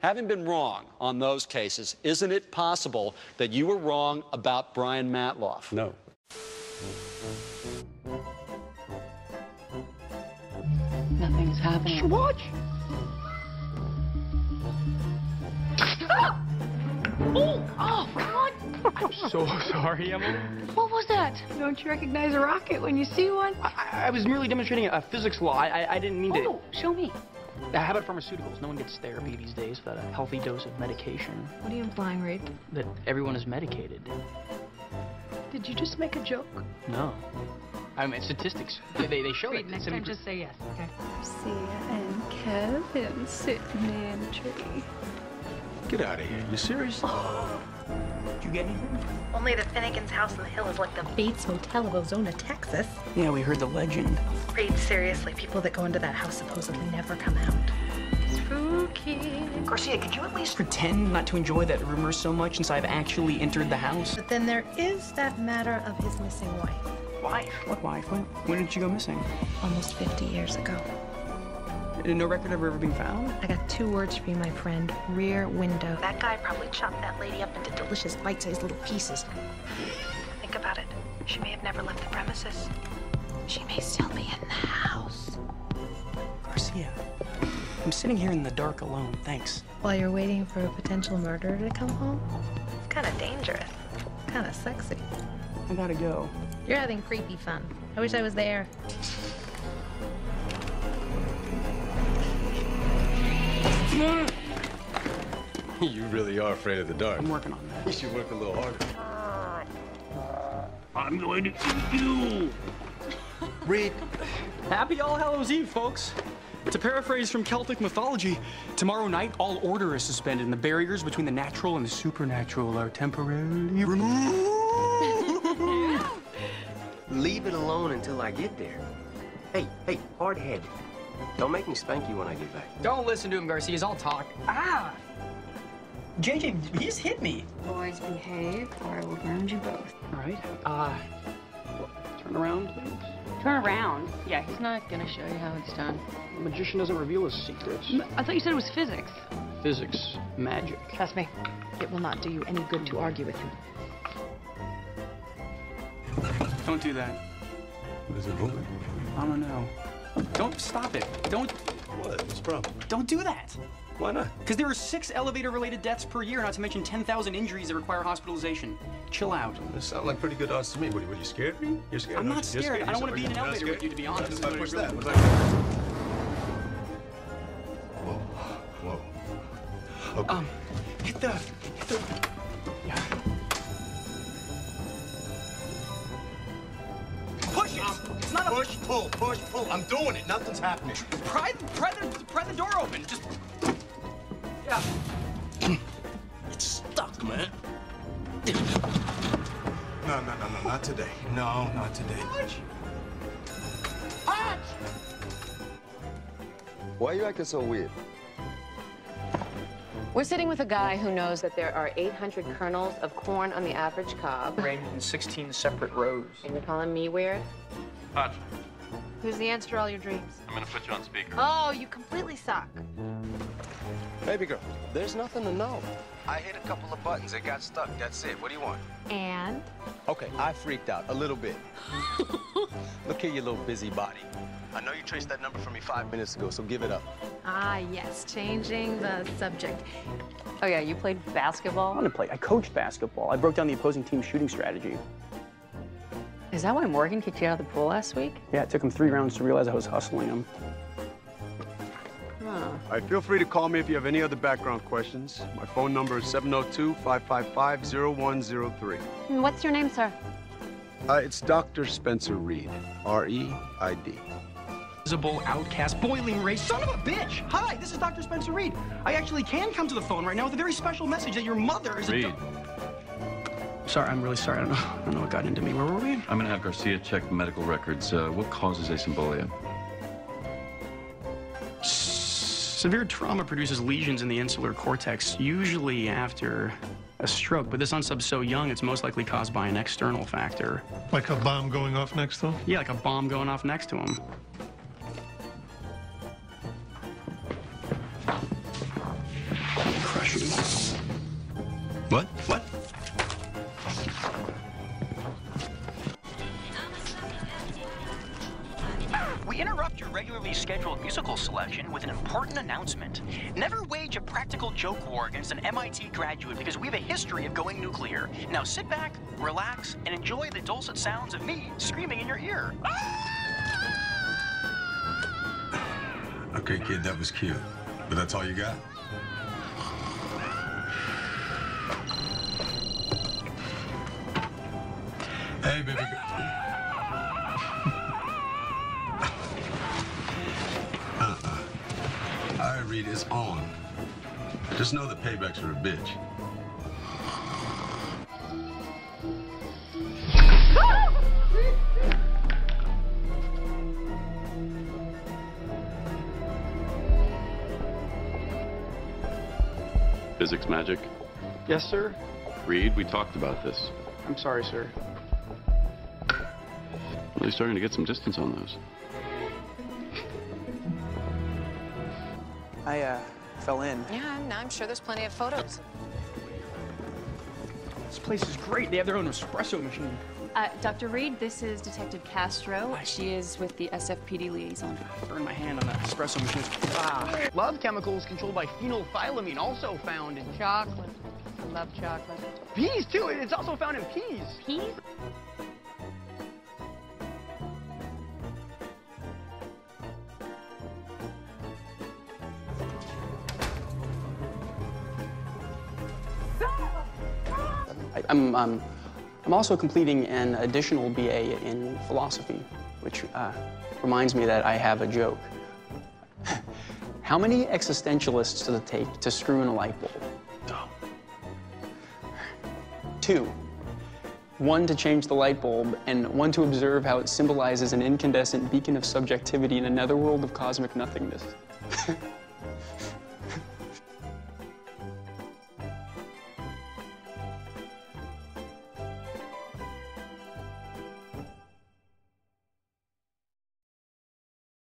Having been wrong on those cases, isn't it possible that you were wrong about Brian Matloff? No. Nothing's happening. Watch! Oh, God! I'm so sorry, Emily. What was that? Don't you recognize a rocket when you see one? I was merely demonstrating a physics law. I didn't mean to... Oh, show me. How about pharmaceuticals? No one gets therapy these days without a healthy dose of medication. What are you implying, Reid? That everyone is medicated. Did you just make a joke? No. I mean, statistics, they show Reid, it. Next time, just say yes, okay? Garcia and Kevin sitting in a tree. Get out of here. You serious? Oh. Did you get anything? Only that Finnegan's house on the hill is like the Bates Motel of Ozona, Texas. Yeah, we heard the legend. Reid, seriously, people that go into that house supposedly never come out. Spooky. Garcia, could you at least pretend not to enjoy that rumor so much since I've actually entered the house? But then there is that matter of his missing wife. Wife? What wife? When did she go missing? Almost 50 years ago. No record of her ever being found? I got two words for you, my friend. Rear window. That guy probably chopped that lady up into delicious bite-sized little pieces. Think about it. She may have never left the premises. She may still be in the house. Garcia, I'm sitting here in the dark alone, thanks. While you're waiting for a potential murderer to come home? It's kind of dangerous. Kind of sexy. I gotta go. You're having creepy fun. I wish I was there. You really are afraid of the dark. I'm working on that. You should work a little harder. I'm going to eat you! Reid. Happy All Hallows Eve, folks. To paraphrase from Celtic mythology, tomorrow night all order is suspended and the barriers between the natural and the supernatural are temporarily removed. Leave it alone until I get there. Hey, hard head. Don't make me spank you when I get back. Don't listen to him, Garcia. He's all talk. Ah! JJ, he just hit me. Boys, behave, or I will burn you both. All right. Turn around, please. Turn around? Yeah, he's not gonna show you how it's done. The magician doesn't reveal his secrets. I thought you said it was physics. Physics. Magic. Trust me, it will not do you any good to argue with him. Don't do that. What is it, Morgan? I don't know. Don't stop it. Don't. What? What's the problem? Don't do that. Why not? Because there are 6 elevator-related deaths per year, not to mention 10,000 injuries that require hospitalization. Chill out. That sounds like pretty good odds to me. What, are you scared? You're scared? I'm not scared. Scared. I don't want to be in an elevator with you, to be honest. What's that? Whoa. Whoa. Okay. Hit the. Yeah. Push it! It's not a push. Push, pull. I'm doing it. Nothing's happening. Pry the door open. Just. Yeah. It's stuck, man. No, not today. No, not today. Hotch! Why are you acting so weird? We're sitting with a guy who knows that there are 800 kernels of corn on the average cob. Arranged in 16 separate rows. And you're calling me weird? Hotch. Who's the answer to all your dreams? I'm gonna put you on speaker. Oh, you completely suck. Baby girl, there's nothing to know. I hit a couple of buttons, it got stuck, that's it. What do you want? And? Okay, I freaked out a little bit. Look here, you little busybody. I know you traced that number for me 5 minutes ago, so give it up. Ah, yes, changing the subject. Oh, yeah, you played basketball? I coached basketball. I broke down the opposing team's shooting strategy. Is that why Morgan kicked you out of the pool last week? Yeah, it took him 3 rounds to realize I was hustling him. Huh. All right, feel free to call me if you have any other background questions. My phone number is 702-555-0103. What's your name, sir? It's Dr. Spencer Reid, R-E-I-D. Visible, outcast, boiling race, son of a bitch! Hi, this is Dr. Spencer Reid. I actually can come to the phone right now with a very special message that your mother is Reid. Sorry, I'm really sorry. I don't know what got into me. Where were we? I'm gonna have Garcia check medical records. What causes asymbolia? Severe trauma produces lesions in the insular cortex, usually after a stroke, but this unsub's so young, it's most likely caused by an external factor. Like a bomb going off next to him? Yeah, like a bomb going off next to him. I'm crushing you. What? What? We interrupt your regularly scheduled musical selection with an important announcement. Never wage a practical joke war against an MIT graduate because we have a history of going nuclear. Now sit back, relax, and enjoy the dulcet sounds of me screaming in your ear. Okay, kid, that was cute. But that's all you got? Hey, baby. I read is on. Just know the paybacks are a bitch. Physics magic? Yes, sir. Reed, we talked about this. I'm sorry, sir. Really starting to get some distance on those. I fell in. Yeah, I'm sure there's plenty of photos. This place is great. They have their own espresso machine. Dr. Reid, this is Detective Castro. She is with the SFPD liaison. I burned my hand on that espresso machine. Ah. Love chemicals controlled by phenylethylamine, also found in chocolate. I love chocolate. Peas, too. It's also found in peas. Peas? I'm also completing an additional BA in philosophy, which reminds me that I have a joke. How many existentialists does it take to screw in a light bulb? Oh. 2. 1 to change the light bulb, and 1 to observe how it symbolizes an incandescent beacon of subjectivity in another world of cosmic nothingness.